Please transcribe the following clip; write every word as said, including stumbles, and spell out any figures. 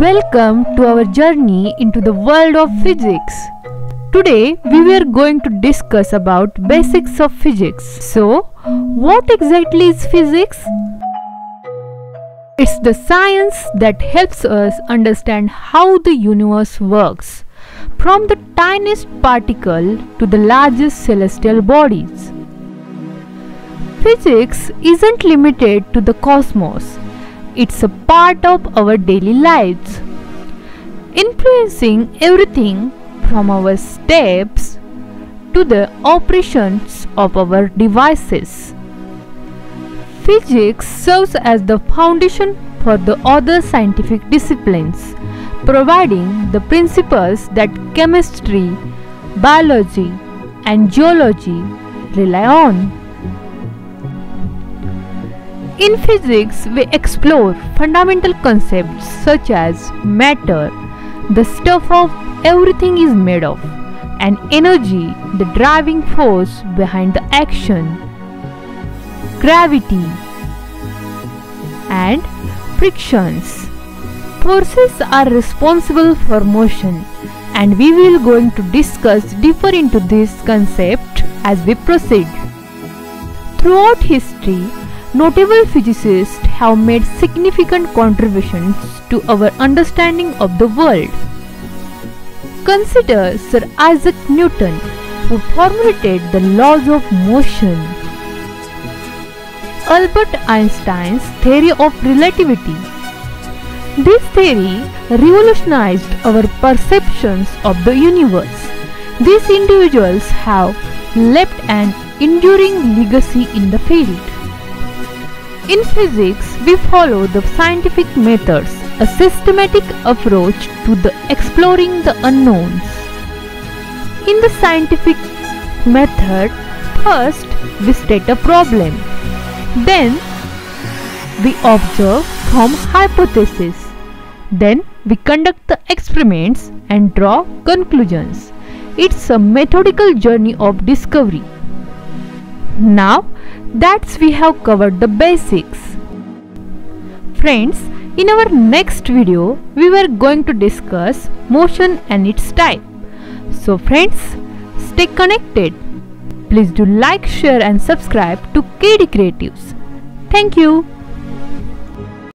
Welcome to our journey into the world of physics. Today we were going to discuss about basics of physics. So, what exactly is physics? It's the science that helps us understand how the universe works, from the tiniest particle to the largest celestial bodies. Physics isn't limited to the cosmos. It's a part of our daily lives, influencing everything from our steps to the operations of our devices. Physics serves as the foundation for the other scientific disciplines, providing the principles that chemistry, biology, and geology rely on. In physics, we explore fundamental concepts such as matter, the stuff of everything is made of, and energy, the driving force behind the action, gravity, and frictions. Forces are responsible for motion, and we will going to discuss deeper into this concept as we proceed. Throughout history, notable physicists have made significant contributions to our understanding of the world. Consider Sir Isaac Newton, who formulated the laws of motion, Albert Einstein's theory of relativity. This theory revolutionized our perceptions of the universe. These individuals have left an enduring legacy in the field. In physics, we follow the scientific methods, a systematic approach to the exploring the unknowns. In the scientific method, first we state a problem, then we observe from hypothesis, then we conduct the experiments and draw conclusions. It's a methodical journey of discovery. Now that's we have covered the basics. Friends, in our next video we were going to discuss motion and its type. So friends, stay connected. Please do like, share and subscribe to K D Creatives. Thank you.